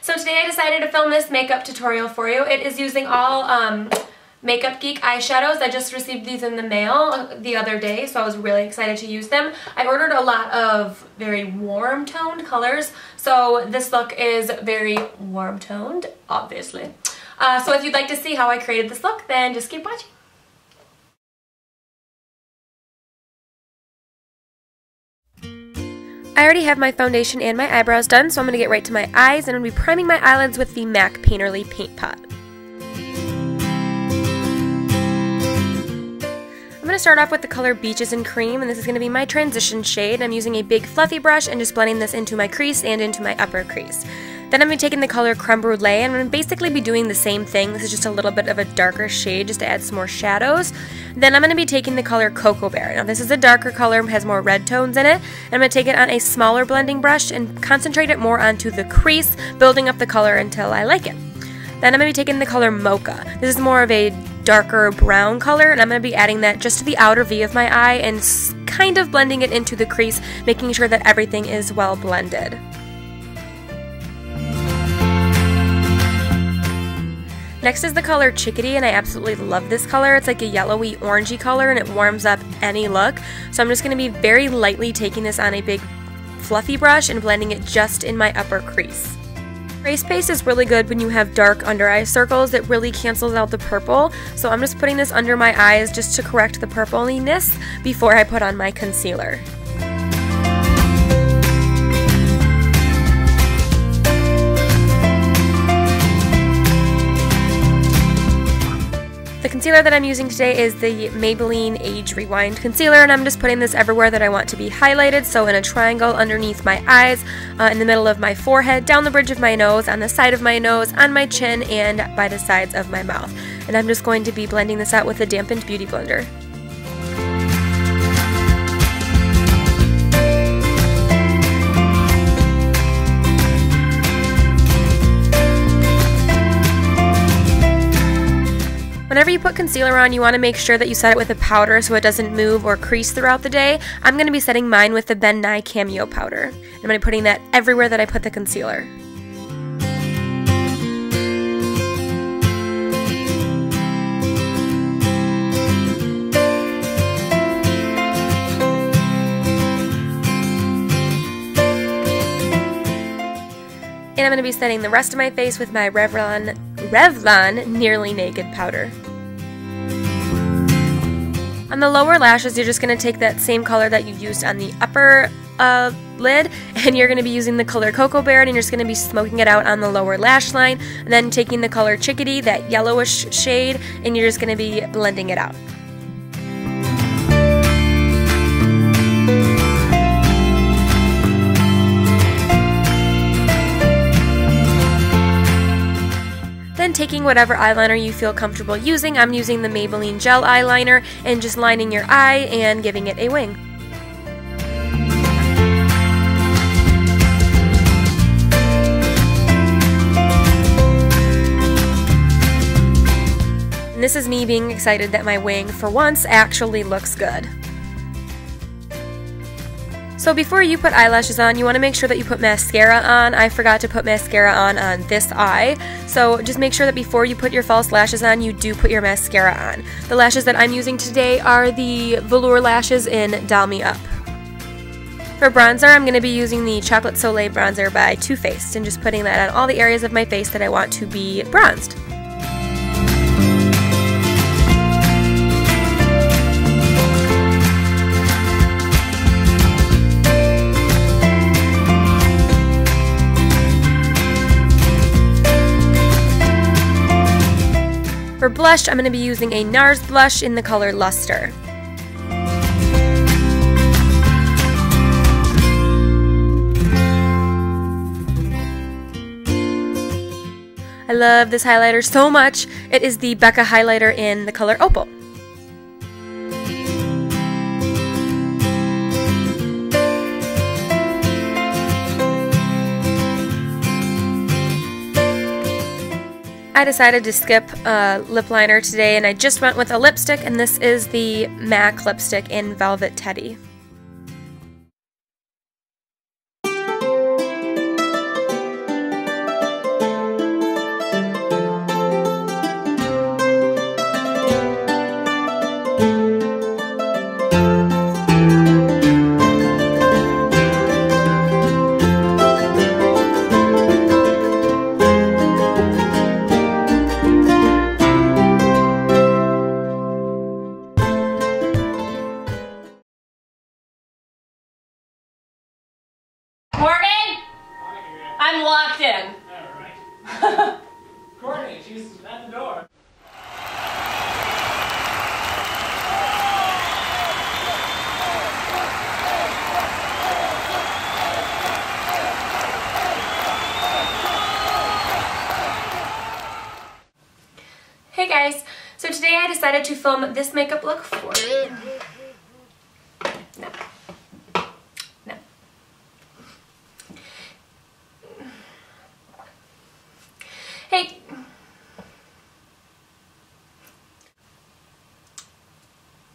So today I decided to film this makeup tutorial for you. It is using all Makeup Geek eyeshadows. I just received these in the mail the other day, so I was really excited to use them. I ordered a lot of very warm toned colors, so this look is very warm toned, obviously. So if you'd like to see how I created this look, then just keep watching. I already have my foundation and my eyebrows done, so I'm going to get right to my eyes, and I'm going to be priming my eyelids with the MAC Painterly Paint Pot. I'm going to start off with the color Beaches and Cream, and this is going to be my transition shade. I'm using a big fluffy brush and just blending this into my crease and into my upper crease. Then I'm going to be taking the color Creme Brulee, and I'm going to basically be doing the same thing. This is just a little bit of a darker shade just to add some more shadows. Then I'm going to be taking the color Cocoa Bear. Now this is a darker color, has more red tones in it. And I'm going to take it on a smaller blending brush and concentrate it more onto the crease, building up the color until I like it. Then I'm going to be taking the color Mocha. This is more of a darker brown color, and I'm going to be adding that just to the outer V of my eye and kind of blending it into the crease, making sure that everything is well blended. Next is the color Chickadee, and I absolutely love this color. It's like a yellowy orangey color, and it warms up any look. So I'm just going to be very lightly taking this on a big fluffy brush and blending it just in my upper crease. Trace Paste is really good when you have dark under eye circles. It really cancels out the purple. So I'm just putting this under my eyes just to correct the purpliness before I put on my concealer. The concealer that I'm using today is the Maybelline Age Rewind Concealer, and I'm just putting this everywhere that I want to be highlighted, so in a triangle underneath my eyes, in the middle of my forehead, down the bridge of my nose, on the side of my nose, on my chin, and by the sides of my mouth. And I'm just going to be blending this out with a dampened beauty blender. Whenever you put concealer on, you want to make sure that you set it with a powder so it doesn't move or crease throughout the day. I'm going to be setting mine with the Ben Nye Cameo powder. I'm going to be putting that everywhere that I put the concealer. And I'm going to be setting the rest of my face with my Revlon Nearly Naked Powder. On the lower lashes, you're just going to take that same color that you used on the upper lid, and you're going to be using the color Cocoa Bear, and you're just going to be smoking it out on the lower lash line, and then taking the color Chickadee, that yellowish shade, and you're just going to be blending it out. Taking whatever eyeliner you feel comfortable using. I'm using the Maybelline Gel Eyeliner and just lining your eye and giving it a wing. And this is me being excited that my wing, for once, actually looks good. So before you put eyelashes on, you want to make sure that you put mascara on. I forgot to put mascara on this eye. So just make sure that before you put your false lashes on, you do put your mascara on. The lashes that I'm using today are the Velour lashes in Dalmy Up. For bronzer, I'm going to be using the Chocolate Soleil bronzer by Too Faced and just putting that on all the areas of my face that I want to be bronzed. For blush, I'm going to be using a NARS blush in the color Luster. I love this highlighter so much. It is the Becca highlighter in the color Opal. I decided to skip lip liner today, and I just went with a lipstick, and this is the MAC lipstick in Velvet Teddy. today I decided to film this makeup look for you. Hey.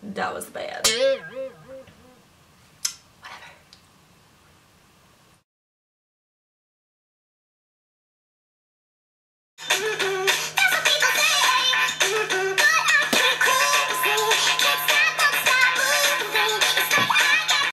That was bad.